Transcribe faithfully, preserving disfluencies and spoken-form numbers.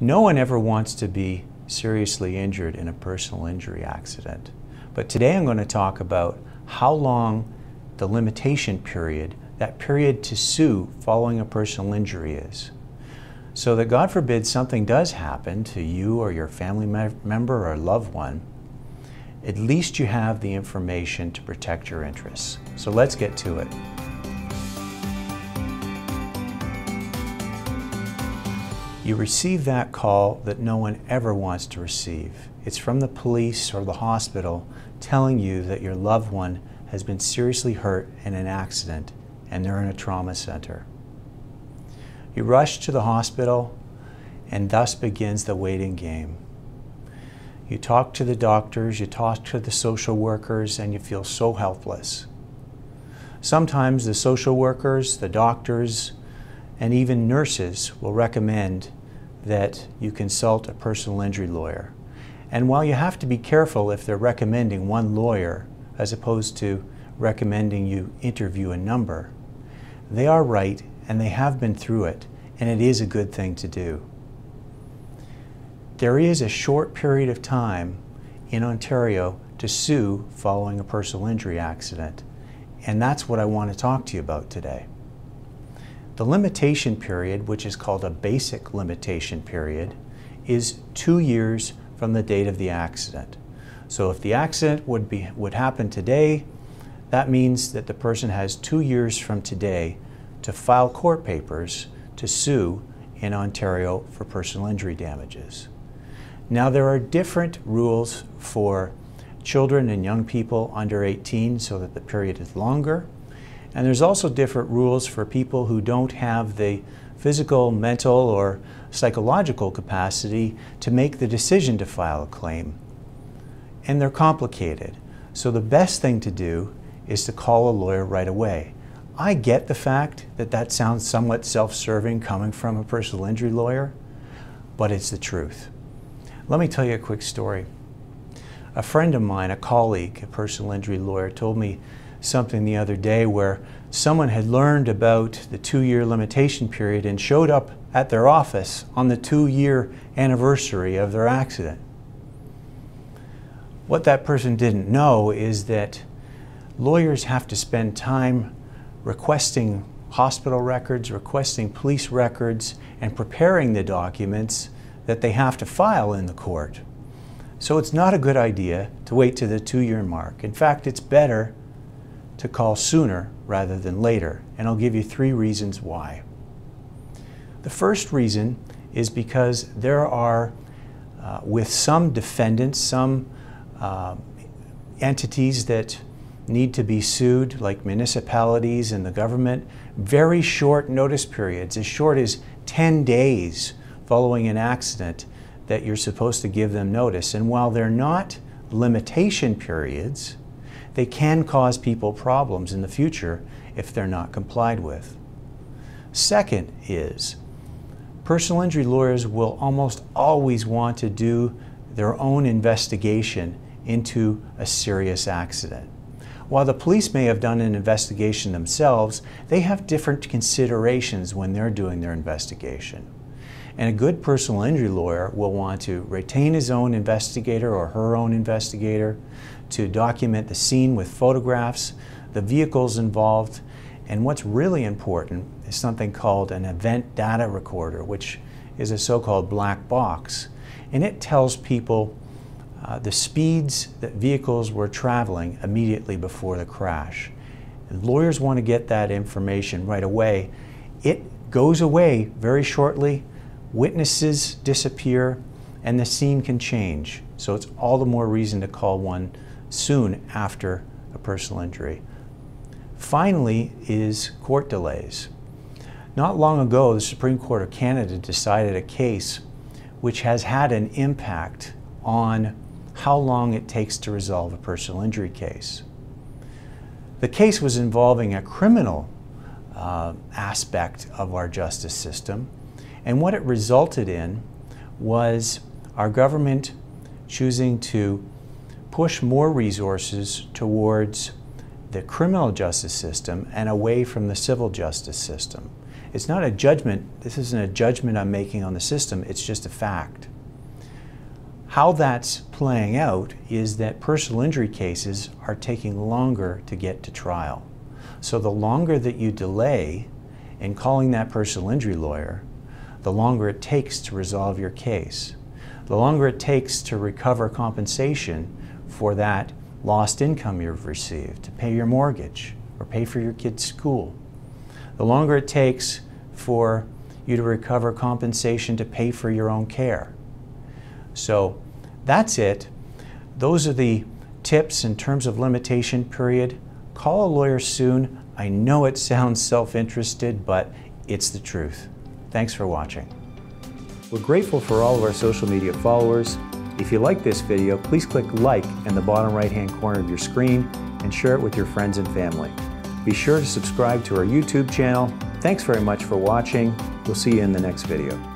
No one ever wants to be seriously injured in a personal injury accident. But today I'm going to talk about how long the limitation period, that period to sue following a personal injury, is. So that, God forbid, something does happen to you or your family member or loved one, at least you have the information to protect your interests. So let's get to it. You receive that call that no one ever wants to receive. It's from the police or the hospital telling you that your loved one has been seriously hurt in an accident and they're in a trauma center. You rush to the hospital, and thus begins the waiting game. You talk to the doctors, you talk to the social workers, and you feel so helpless. Sometimes the social workers, the doctors, and even nurses will recommend that you consult a personal injury lawyer. And while you have to be careful if they're recommending one lawyer as opposed to recommending you interview a number, they are right and they have been through it, and it is a good thing to do. There is a short period of time in Ontario to sue following a personal injury accident, and that's what I want to talk to you about today. The limitation period, which is called a basic limitation period, is two years from the date of the accident. So if the accident would, be, would happen today, that means that the person has two years from today to file court papers to sue in Ontario for personal injury damages. Now, there are different rules for children and young people under eighteen, so that the period is longer. And there's also different rules for people who don't have the physical, mental, or psychological capacity to make the decision to file a claim. And they're complicated. So the best thing to do is to call a lawyer right away. I get the fact that that sounds somewhat self-serving coming from a personal injury lawyer, but it's the truth. Let me tell you a quick story. A friend of mine, a colleague, a personal injury lawyer, told me something the other day where someone had learned about the two-year limitation period and showed up at their office on the two-year anniversary of their accident. What that person didn't know is that lawyers have to spend time requesting hospital records, requesting police records, and preparing the documents that they have to file in the court. So it's not a good idea to wait to the two-year mark. In fact, it's better to call sooner rather than later, and I'll give you three reasons why. The first reason is because there are, uh, with some defendants, some uh, entities that need to be sued, like municipalities and the government, very short notice periods, as short as ten days following an accident that you're supposed to give them notice. And while they're not limitation periods, they can cause people problems in the future if they're not complied with. Second is, personal injury lawyers will almost always want to do their own investigation into a serious accident. While the police may have done an investigation themselves, they have different considerations when they're doing their investigation. And a good personal injury lawyer will want to retain his own investigator or her own investigator to document the scene with photographs, the vehicles involved, and what's really important is something called an event data recorder, which is a so-called black box. And it tells people uh, the speeds that vehicles were traveling immediately before the crash. And lawyers want to get that information right away. It goes away very shortly. Witnesses disappear, and the scene can change. So it's all the more reason to call one soon after a personal injury. Finally is court delays. Not long ago, the Supreme Court of Canada decided a case which has had an impact on how long it takes to resolve a personal injury case. The case was involving a criminal uh, aspect of our justice system. And what it resulted in was our government choosing to push more resources towards the criminal justice system and away from the civil justice system. It's not a judgment. This isn't a judgment I'm making on the system. It's just a fact. How that's playing out is that personal injury cases are taking longer to get to trial. So the longer that you delay in calling that personal injury lawyer, the longer it takes to resolve your case. The longer it takes to recover compensation for that lost income you've received, to pay your mortgage or pay for your kid's school. The longer it takes for you to recover compensation to pay for your own care. So that's it. Those are the tips in terms of limitation period. Call a lawyer soon. I know it sounds self-interested, but it's the truth. Thanks for watching. We're grateful for all of our social media followers. If you like this video, please click like in the bottom right-hand corner of your screen and share it with your friends and family. Be sure to subscribe to our YouTube channel. Thanks very much for watching. We'll see you in the next video.